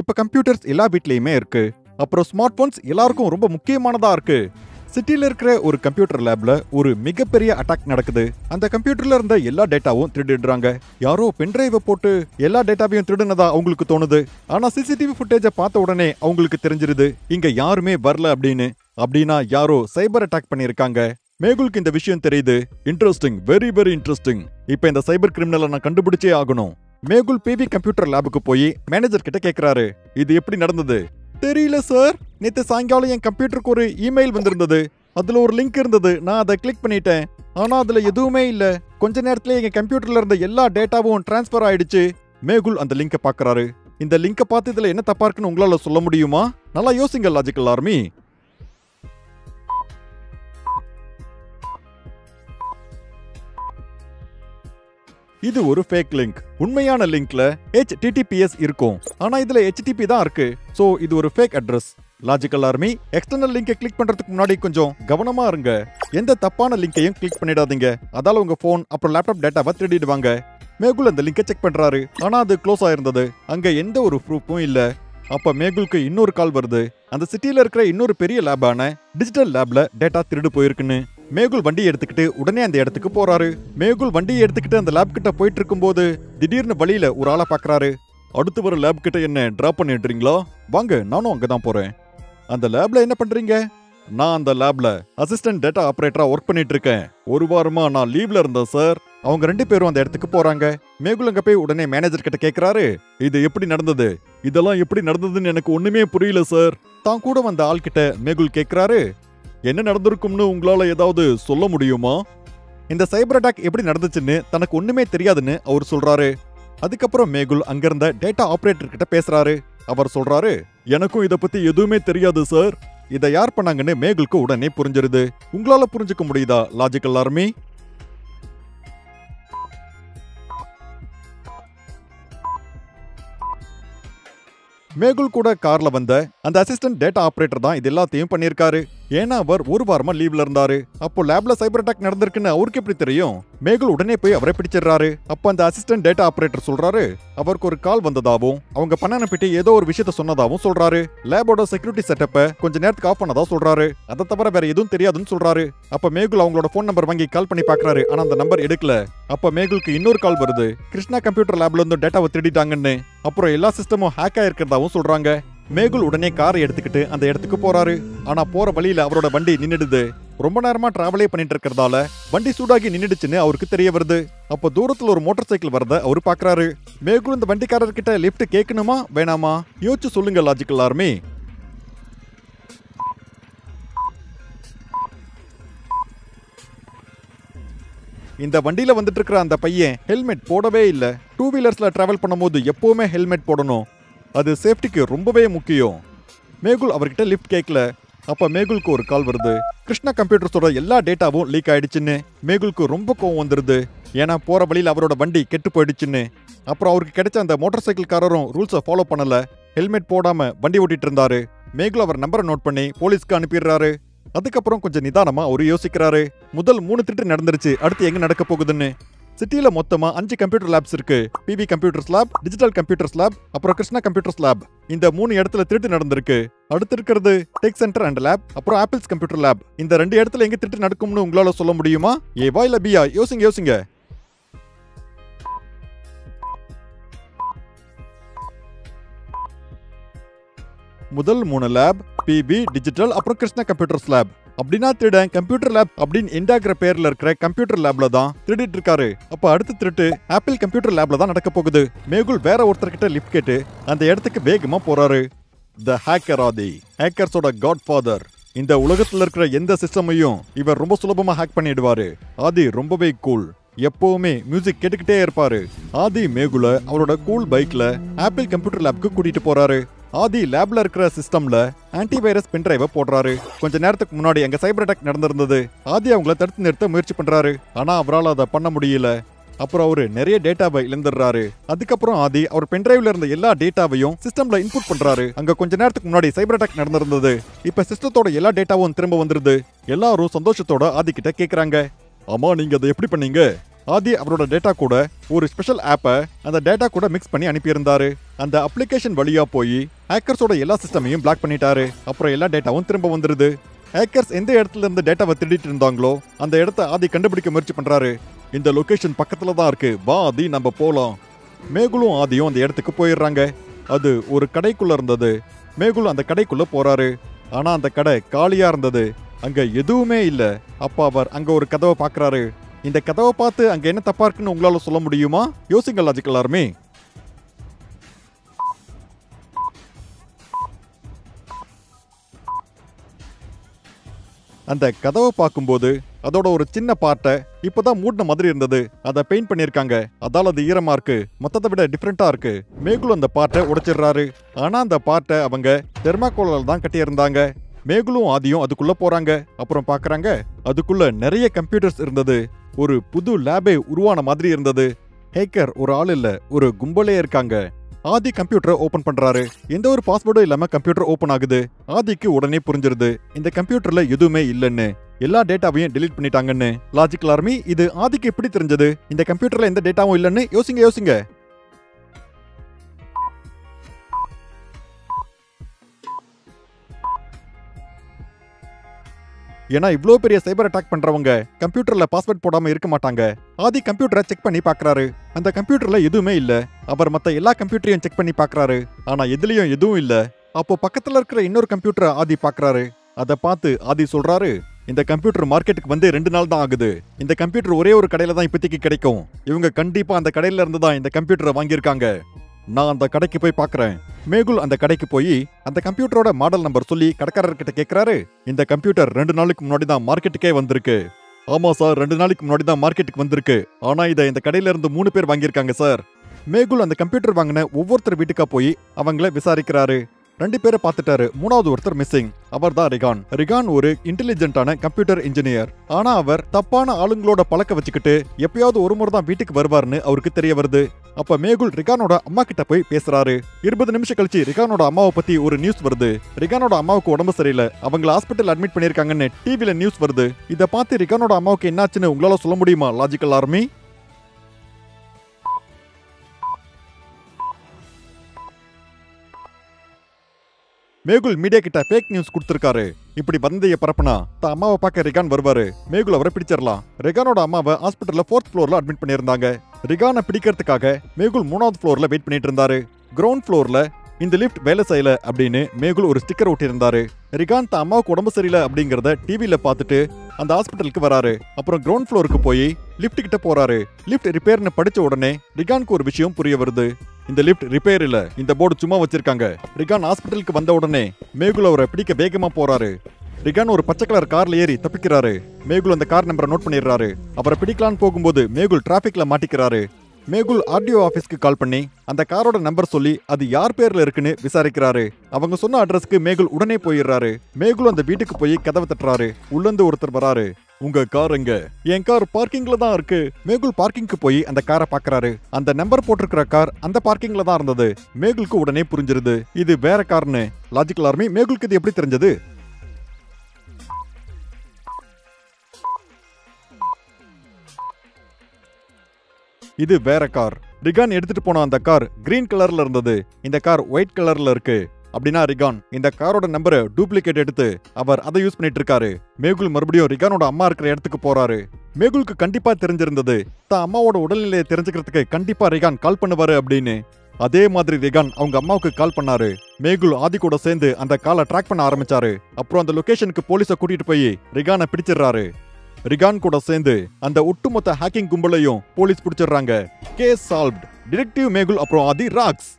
இப்போ கம்ப்யூட்டர்ஸ் எல்லா வீட்லேயுமே இருக்குது. அப்புறம் ஸ்மார்ட் ஃபோன்ஸ் எல்லாருக்கும் ரொம்ப முக்கியமானதாக இருக்குது. சிட்டியில் இருக்கிற ஒரு கம்ப்யூட்டர் லேபில் ஒரு மிகப்பெரிய அட்டாக் நடக்குது. அந்த கம்ப்யூட்டரில் இருந்த எல்லா டேட்டாவும் திருடிடுறாங்க. யாரோ பென்ட்ரைவை போட்டு எல்லா டேட்டாவையும் திருடுனதா அவங்களுக்கு தோணுது. ஆனால் சிசிடிவி ஃபுட்டேஜை பார்த்த உடனே அவங்களுக்கு தெரிஞ்சிருது இங்கே யாருமே வரல அப்படின்னு. அப்படின்னா யாரோ சைபர் அட்டாக் பண்ணியிருக்காங்க. மேகுலுக்கு இந்த விஷயம் தெரியுது. Interesting, very very interesting. இப்போ இந்த சைபர் கிரிமினலை நான் கண்டுபிடிச்சே ஆகணும். மேகுல் பிவி கம்ப்யூட்டர் லேபுக்கு போய் மேனேஜர் கிட்ட கேட்கிறாரு, இது எப்படி நடந்தது? தெரியல சார், நேற்று சாயங்காலம் என் கம்ப்யூட்டருக்கு ஒரு இமெயில் வந்திருந்தது. அதில் ஒரு லிங்க் இருந்தது, நான் அதை கிளிக் பண்ணிட்டேன். ஆனால் அதில் எதுவுமே இல்லை. கொஞ்ச நேரத்தில் எங்கள் கம்ப்யூட்டரில் இருந்த எல்லா டேட்டாவும் டிரான்ஸ்ஃபர் ஆயிடுச்சு. மேகுல் அந்த லிங்கை பார்க்குறாரு. இந்த லிங்கை பார்த்து இதில் என்ன தப்பா இருக்குன்னு உங்களால் சொல்ல முடியுமா? நல்லா யோசிங்க லாஜிக்கல் ஆர்மி. இது ஒரு ஃபேக் லிங்க். உண்மையான லிங்க்ல HTTPS இருக்கும், ஆனா இதுல HTTP தான் இருக்கு. சோ இது ஒரு fake address. Logical army, external லிங்கை கிளிக் பண்றதுக்கு முன்னாடி கொஞ்சம் கவனமா இருங்க. எந்த தப்பான லிங்கையும் கிளிக் பண்ணிடாதீங்க. அதால உங்க போன் அப்புறம் லேப்டாப் டேட்டாவை திருடிடுவாங்க. மேகுல் அந்த லிங்கை செக் பண்றாரு, ஆனா அது க்ளோஸ் ஆயிருந்தது. அங்க எந்த ஒரு ப்ரூஃபும் இல்ல. அப்ப மேகுலுக்கு இன்னொரு கால் வருது. அந்த சிட்டியில இருக்கிற இன்னொரு பெரிய லேபான டிஜிட்டல் லேப்ல டேட்டா திருடு போயிருக்குன்னு. மேகுல் வண்டியை எடுத்துக்கிட்டு உடனே அந்த இடத்துக்கு போறாரு. மேகுல் வண்டியை எடுத்துக்கிட்டு அந்த லேப் கிட்ட போயிட்டு இருக்கும்போது திடீர்னு வழியில ஒரு ஆளை பாக்குறாரு. அடுத்து வர லேப் கிட்ட என்ன டிராப் பண்ணிடுறீங்களா? வாங்க, நானும் அங்கதான் போறேன். அந்த லேப்ல என்ன பண்றீங்க? நான் அந்த லேப்ல அசிஸ்டன்ட் டேட்டா ஆபரேட்டரா ஒர்க் பண்ணிட்டு இருக்கேன். ஒரு வாரமா நான் லீவ்ல இருந்தேன் சார். அவங்க ரெண்டு பேரும் அந்த இடத்துக்கு போறாங்க. மேகுல் அங்க போய் உடனே மேனேஜர் கிட்ட கேட்கிறாரு, இது எப்படி நடந்தது? இதெல்லாம் எப்படி நடந்ததுன்னு எனக்கு ஒண்ணுமே புரியல சார். தான் கூட வந்த ஆள் கிட்ட மேகுல் கேட்கிறாரு, என்ன நடந்திருக்கும்னு உங்களால ஏதாவது சொல்ல முடியுமா? இந்த சைபர் அட்டாக் எப்படி நடந்துச்சுன்னு தனக்கு ஒண்ணுமே தெரியாதுன்னு அவர் சொல்றாரு. அதுக்கப்புறம் மேகுல் அங்கிருந்த டேட்டா ஆபரேட்டர் கிட்ட பேசுறாரு. அவர் சொல்றாரு, எனக்கும் இதை பத்தி எதுவுமே தெரியாது சார். இதை யார் பண்ணாங்கன்னு மேகுலுக்கு உடனே புரிஞ்சிருது. உங்களால புரிஞ்சுக்க முடியுதா லாஜிக்கல் ஆர்மி? மேகுல் கூட கார்ல வந்த அந்த அசிஸ்டன்ட் டேட்டா ஆபரேட்டர் தான் இது எல்லாத்தையும் பண்ணியிருக்காரு. ஏன்னா அவர் ஒரு வாரமா லீவ்ல இருந்தாரு. அப்போ லேப்ல சைபர் அட்டாக் நடந்திருக்குன்னு அவருக்கு எப்படி தெரியும்? மேகுல் உடனே போய் அவரை பிடிச்சிடுறாரு. அப்போ அந்த அசிஸ்டன்ட் டேட்டா ஆபரேட்டர் சொல்றாரு, அவருக்கு ஒரு கால் வந்ததாவும் அவங்க பண்ண அனுப்பிட்டு ஏதோ ஒரு விஷயத்த சொன்னதாவும் சொல்றாரு. லேபோட செக்யூரிட்டி செட்டப்பை கொஞ்ச நேரத்துக்கு ஆஃப் பண்ணதா சொல்றாரு. அதை தவிர வேற எதுவும் தெரியாதுன்னு சொல்றாரு. அப்ப மேகுல் அவங்களோட போன் நம்பர் வாங்கி கால் பண்ணி பாக்குறாரு. ஆனா அந்த நம்பர் எடுக்கல. அப்ப மேகுலுக்கு இன்னொரு கால் வருது. கிருஷ்ணா கம்ப்யூட்டர் லேப்ல இருந்து டேட்டாவை திருடிட்டாங்கன்னு, அப்புறம் எல்லா சிஸ்டமும் ஹேக் ஆயிருக்கிறதாவும் சொல்றாங்க. மேகுல் உடனே காரை எடுத்துக்கிட்டு அந்த இடத்துக்கு போறாரு. ஆனா போற வழியில அவரோட வண்டி நின்னுடுது. ரொம்ப நேரமா டிராவலே பண்ணிட்டு இருக்கிறதால வண்டி சூடாகி நின்னுடுச்சுன்னு அவருக்கு தெரிய வருது. அப்ப தூரத்துல ஒரு மோட்டார் சைக்கிள் வரத அவரு பாக்குறாரு. மேகுல் இந்த வண்டிக்காரர்கிட்ட லிப்ட் கேட்கணுமா வேணாமா யோசிச்சு சொல்லுங்க லாஜிக்கல் ஆர்மி. இந்த வண்டியில வந்துட்டு இருக்கிற அந்த பையன் ஹெல்மெட் போடவே இல்லை. டூ வீலர்ஸ்ல டிராவல் பண்ணும் போது எப்பவுமே ஹெல்மெட் போடணும், அது சேஃப்டிக்கு ரொம்பவே முக்கியம். மேகுல் அவர்கிட்ட லிஃப்ட் கேட்கல. அப்ப மேகுலுக்கு ஒரு கால் வருது. கிருஷ்ணா கம்ப்யூட்டர்ஸோட எல்லா டேட்டாவும் லீக் ஆயிடுச்சுன்னு. மேகுலுக்கு ரொம்ப கோவம் வந்துருது. ஏன்னா போற வழியில் அவரோட வண்டி கெட்டு போயிடுச்சுன்னு. அப்புறம் அவருக்கு கிடைச்ச அந்த மோட்டார் சைக்கிள்காரரும் ரூல்ஸை ஃபாலோ பண்ணல, ஹெல்மெட் போடாம வண்டி ஓட்டிட்டு இருந்தாரு. மேகுல் அவர் நம்பரை நோட் பண்ணி போலீஸ்க்கு அனுப்பிடுறாரு. அதுக்கப்புறம் கொஞ்சம் நிதானமா அவரு யோசிக்கிறாரு. முதல் 3 திருட்டு நடந்துருச்சு, அடுத்து எங்க நடக்க போகுதுன்னு. சிட்டியில மொத்தமா 5 கம்ப்யூட்டர் லேப்ஸ் இருக்கு. PV computers lab, digital computers lab, அப்புறம் கிருஷ்ணா கம்ப்யூட்டர்ஸ் லேப். இந்த 3 இடத்துல திருட்டு நடந்திருக்கு. அடுத்து இருக்கிறது டெக் சென்டர் அண்ட் லேப், அப்புறம் ஆப்பிள்ஸ் கம்ப்யூட்டர் லேப். இந்த 2 இடத்துல எங்க திருட்டு நடக்கும்னு உங்களால சொல்ல முடியுமா? ஏ வாயில பியா? யோசிங்க யோசிங்க. முதல் 3 லேப் பிவி, டிஜிட்டல், அப்புறம் கிருஷ்ணா கம்ப்யூட்டர்ஸ் லேப். அப்படின்னா திருடன் கம்ப்யூட்டர் லேப் அப்படின்னு எண்டாகிற பேர்ல இருக்கிற கம்ப்யூட்டர் லேப்ல தான் திருடிட்டு இருக்காரு. அப்ப அடுத்த திருட்டு ஆப்பிள் கம்ப்யூட்டர் லேப்ல தான் நடக்க போகுது. மேகுல் வேற ஒருத்தர்கிட்ட லிஃப்ட் கேட்டு அந்த இடத்துக்கு வேகமா போறாரு. த ஹேக்கர் ஆதி, ஹேக்கர்ஸோட காட்ஃபாதர். இந்த உலகத்துல இருக்கிற எந்த சிஸ்டமையும் இவர் ரொம்ப சுலபமா ஹேக் பண்ணிடுவாரு. ஆதி ரொம்பவே கூல், எப்பவுமே மியூசிக் கேட்டுக்கிட்டே இருப்பாரு. ஆதி மேகுல அவரோட கூல் பைக்ல ஆப்பிள் கம்ப்யூட்டர் லேப்க்கு கூட்டிட்டு போறாரு. ஆதி லேப்ல இருக்கிற சிஸ்டம்ல ஆன்டிவைரஸ் பென்ட்ரைவை போடுறாரு. கொஞ்ச நேரத்துக்கு முன்னாடி அங்க சைபர் அட்டாக் நடந்திருந்தது. ஆதி அவங்கள தடுத்து நிறுத்த முயற்சி பண்றாரு, ஆனா அவரால் அதை பண்ண முடியல. அப்புறம் அவரு நிறைய டேட்டாவை இழந்துடுறாரு. அதுக்கப்புறம் ஆதி அவர் பென்ட்ரைவ்ல இருந்த எல்லா டேட்டாவையும் சிஸ்டம்ல இன்புட் பண்றாரு. அங்க கொஞ்ச நேரத்துக்கு முன்னாடி சைபர் அட்டாக் நடந்திருந்தது. இப்ப சிஸ்டத்தோட எல்லா டேட்டாவும் திரும்ப வந்துருது. எல்லாரும் சந்தோஷத்தோட ஆதி கிட்ட கேக்குறாங்க, ஆமா நீங்க அதை எப்படி பண்ணீங்க? Adi Avroda data coda, or special app, and the data coda mix pani anipirandare, and the application valia poi, hackers or yellow system black panitare, aprela data on Trimbavandre. Hackers in the earth and the data with in Danglo, and the earth are the Kandabrika merchantare. In the location Pakatalarke, Ba the number Pola. Megulu are the on the earth Kupoirange, Adu or Kadakula and the day. Megulu and the Kadakula porare, Ana and the Kadak, Kalia and the day. அங்க எதுவுமே இல்ல. அப்ப அவர் அங்க ஒரு கதவை பார்க்கறாரு. இந்த கதவை பார்த்து அங்க என்ன தப்பா இருக்குன்னு உங்களால சொல்ல முடியுமா? யோசிங்க லாஜிக்கல் ஆர்மி. அந்த கதவை பாக்கும்போது அதோட ஒரு சின்ன பார்ட்ட இப்பதான் மூட்ன மாதிரி இருந்தது. அத பெயிண்ட் பண்ணிருக்காங்க. அதால அது ஈரமா இருக்கு. மொத்தத்தை விட டிஃபரண்டா இருக்கு. மேகுல் அந்த பார்ட்ட உடைச்சிடுறாரு. ஆனா அந்த பார்ட்ட அவங்க தெர்மாகோலால தான் கட்டி இருந்தாங்க. மேகுலும் ஆதியும் அதுக்குள்ள போறாங்க. அப்புறம் பார்க்கறாங்க அதுக்குள்ள நிறைய கம்ப்யூட்டர்ஸ் இருந்தது. ஒரு புது லேபே உருவான மாதிரி இருந்தது. ஹேக்கர் ஒரு ஆள் இல்ல, ஒரு கும்பலே இருக்காங்க. ஆதி கம்ப்யூட்டரை ஓபன் பண்றாரு. எந்த ஒரு பாஸ்வேர்டும் இல்லாம கம்ப்யூட்டர் ஓபன் ஆகுது. ஆதிக்கு உடனே புரிஞ்சிருது இந்த கம்ப்யூட்டர்ல எதுவுமே இல்லன்னு, எல்லா டேட்டாவையும் டெலீட் பண்ணிட்டாங்கன்னு. லாஜிக்கல் ஆர்மி, இது ஆதிக்கு எப்படி தெரிஞ்சது இந்த கம்ப்யூட்டர்ல எந்த டேட்டாவும் இல்லன்னு? யோசிங்க யோசிங்க. ஏன்னா இவ்ளோ பெரிய சைபர் அட்டாக் பண்றவங்க கம்ப்யூட்டர்ல பாஸ்வேர்ட் போடாம இருக்க மாட்டாங்க. ஆதி கம்ப்யூட்டரை செக் பண்ணி பாக்குறாரு. அந்த கம்ப்யூட்டர்ல எதுவுமே இல்ல. அவர் மத்த எல்லா கம்ப்யூட்டரையும் செக் பண்ணி பாக்குறாரு. ஆனா எதுலயும் எதுவும் இல்ல. அப்போ பக்கத்துல இருக்கிற இன்னொரு கம்ப்யூட்டரை ஆதி பாக்குறாரு. அதை பார்த்து ஆதி சொல்றாரு, இந்த கம்ப்யூட்டர் மார்க்கெட்டுக்கு வந்து 2 நாள் தான் ஆகுது. இந்த கம்ப்யூட்டர் ஒரே ஒரு கடையில தான் இப்போதைக்கு கிடைக்கும். இவங்க கண்டிப்பா அந்த கடையில இருந்து தான் இந்த கம்ப்யூட்டரை வாங்கியிருக்காங்க. நான் அந்த கடைக்கு போய் பார்க்குறேன். மேகுல் அந்த கடைக்கு போய் அந்த கம்ப்யூட்டரோட மாடல் நம்பர் சொல்லி கடைக்காரர்கிட்ட கேட்குறாரு, இந்த கம்ப்யூட்டர் 2 நாளுக்கு முன்னாடி தான் மார்க்கெட்டுக்கே வந்திருக்கு. ஆமாம் சார், 2 நாளைக்கு முன்னாடி தான் மார்க்கெட்டுக்கு வந்திருக்கு. ஆனால் இதை இந்த கடையிலேருந்து 3 பேர் வாங்கியிருக்காங்க சார். மேகுல் அந்த கம்ப்யூட்டர் வாங்கின ஒவ்வொருத்தர் வீட்டுக்காக போய் அவங்கள விசாரிக்கிறாரு. 2 பேரை பார்த்துட்டாரு. 3வது ஒருத்தர் மிஸ்ஸிங். அவர் தான் ரிகான். ரிகான் ஒரு இன்டெலிஜென்ட்டான கம்ப்யூட்டர் இன்ஜினியர். ஆனா அவர் தப்பான ஆளுங்களோட பழக்க வச்சுக்கிட்டு எப்பயாவது ஒரு முறை தான் வீட்டுக்கு வருவார்னு அவருக்கு தெரிய வருது. அப்ப மேகுல் ரிகானோட அம்மா கிட்ட போய் பேசுறாரு. 20 நிமிஷம் கழிச்சு ரிகானோட அம்மாவை பத்தி ஒரு நியூஸ் வருது. ரிகானோட அம்மாவுக்கு உடம்பு சரியில்லை, அவங்களை ஹாஸ்பிட்டல் அட்மிட் பண்ணிருக்காங்கன்னு டிவில நியூஸ் வருது. இதை பார்த்து ரிகானோட அம்மாவுக்கு என்னாச்சுன்னு உங்களால சொல்ல முடியுமா லாஜிக்கல் ஆர்மி? மேகுல் மீடியா கிட்ட ஃபேக் நியூஸ் கொடுத்திருக்காரு. இப்படி வந்ததைய பரப்புனா தான் அம்மாவை பார்க்க ரிகான் வருவாரு. மேகுல் அவரை பிடிச்சிடலாம். ரிகானோட அம்மாவை ஹாஸ்பிட்டல்ல 4th ஃப்ளோர்ல அட்மிட் பண்ணியிருந்தாங்க. ரிகானை பிடிக்கிறதுக்காக மேகுல் 3வது ஃப்ளோர்ல வெயிட் பண்ணிட்டு இருந்தாரு. கிரவுண்ட் ஃப்ளோர்ல இந்த லிஃப்ட் வேலை செய்யல அப்படின்னு மேகுல் ஒரு ஸ்டிக்கர் ஒட்டியிருந்தாரு. ரிகான் தான் அம்மாவுக்கு உடம்பு சரியில்லை அப்படிங்கறத டிவியில பார்த்துட்டு அந்த ஹாஸ்பிட்டலுக்கு வராரு. அப்புறம் கிரவுண்ட் ஃப்ளோருக்கு போய் லிஃப்ட் கிட்ட போறாரு. லிஃப்ட் ரிப்பேர்னு படிச்ச உடனே ரிகானுக்கு ஒரு விஷயம் புரிய வருது. இந்த லிஃப்ட் ரிப்பேர் இல்ல, இந்த போர்டு சும்மா வச்சிருக்காங்க. ரிகான் ஹாஸ்பிட்டலுக்கு வந்த உடனே மேகுல் அவரை பிடிக்க வேகமா போறாரு. ரிகான் ஒரு பச்சை கலர் கார்ல ஏறி தப்பிக்கிறாரு. மேகுல் அந்த கார் நம்பரை நோட் பண்ணிடுறாரு. அவரை பிடிக்கலான்னு போகும்போது மேகுல் டிராபிக்ல மாட்டிக்கிறாரு. மேகுல் ஆர்டிஓ ஆஃபீஸ்க்கு கால் பண்ணி அந்த காரோட நம்பர் சொல்லி அது யார் பேர்ல இருக்குன்னு விசாரிக்கிறாரு. அவங்க சொன்ன அட்ரஸ்க்கு மேகுல் உடனே போயிடுறாரு. மேகுல் அந்த வீட்டுக்கு போய் கதவை தட்டுறாரு. உள்ளந்து ஒருத்தர் வராரு. உங்க கார் எங்க? என் கார் பார்க்கிங்ல தான் இருக்கு. மேகுல் பார்க்கிங்க்கு போய் அந்த காரை பாக்குறாரு. அந்த நம்பர் போட்டிருக்கிற கார் அந்த பார்க்கிங்ல தான் இருந்தது. மேகுலுக்கு உடனே புரிஞ்சிருது இது வேற கார்னு. லாஜிக்கல் ஆர்மி, மேகுலுக்கு இது எப்படி தெரிஞ்சது? இது வேற கார். ரிகான் எடுத்துட்டு போன அந்த கார் கிரீன் கலர்ல இருந்தது. இந்த கார் ஒயிட் கலர்ல இருக்கு. அப்படின்னா ரிகான் இந்த காரோட நம்பரை டூப்ளிகேட் எடுத்து அவர் அதை யூஸ் பண்ணிட்டு இருக்காரு. மேகுல் மறுபடியும் ரிகானோட அம்மா இருக்கிற இடத்துக்கு போறாரு. மேகுலுக்கு கண்டிப்பா தெரிஞ்சிருந்தது தான் அம்மாவோட உடல்நிலையை தெரிஞ்சுக்கிறதுக்கு கண்டிப்பா ரிகான் கால் பண்ணுவாரு அப்படின்னு. அதே மாதிரி ரிகான் அவங்க அம்மாவுக்கு கால் பண்ணாரு. மேகுல் ஆதி கூட சேர்ந்து அந்த காலை ட்ராக் பண்ண ஆரம்பிச்சாரு. அப்புறம் அந்த லொகேஷனுக்கு போலீஸை கூட்டிட்டு போய் ரிகானை பிடிச்சிடுறாரு. ரிகான் கூட சேர்ந்து அந்த ஒட்டுமொத்த ஹேக்கிங் கும்பலையும் போலீஸ் பிடிச்சிடுறாங்க. Case solved. டிடெக்டிவ் மேகுல் அப்புறம் ஆதி ராக்ஸ்.